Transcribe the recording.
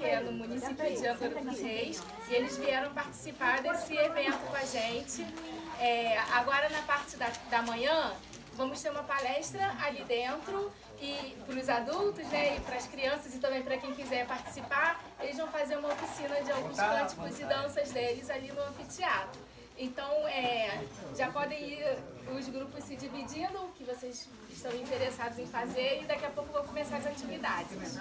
que é no município de Angra dos Reis, e eles vieram participar desse evento com a gente. Agora na parte da manhã, vamos ter uma palestra ali dentro, e para os adultos, né, e para as crianças, e também para quem quiser participar, eles vão fazer uma oficina de alguns cânticos e danças deles ali no anfiteatro. Então, já podem ir os grupos se dividindo, o que vocês estão interessados em fazer, e daqui a pouco vão começar as atividades.